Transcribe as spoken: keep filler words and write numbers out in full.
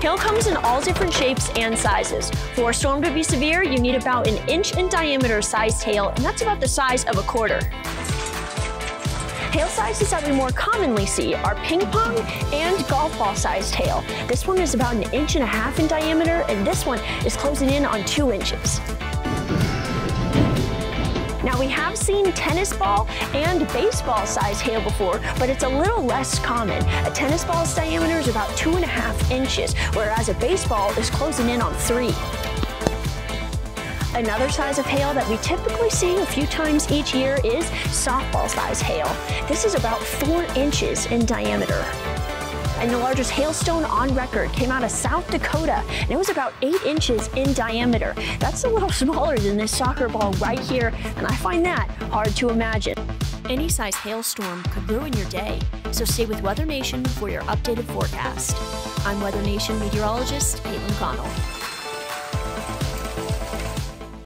Hail comes in all different shapes and sizes. For a storm to be severe, you need about an inch in diameter sized hail, and that's about the size of a quarter. Hail sizes that we more commonly see are ping pong and golf ball sized hail. This one is about an inch and a half in diameter, and this one is closing in on two inches. Now, we have seen tennis ball and baseball size hail before, but it's a little less common. A tennis ball's diameter is about two and a half inches, whereas a baseball is closing in on three. Another size of hail that we typically see a few times each year is softball size hail. This is about four inches in diameter. And the largest hailstone on record came out of South Dakota, and it was about eight inches in diameter. That's a little smaller than this soccer ball right here, and I find that hard to imagine. Any size hailstorm could ruin your day, so stay with WeatherNation for your updated forecast. I'm WeatherNation meteorologist Caitlin Connell.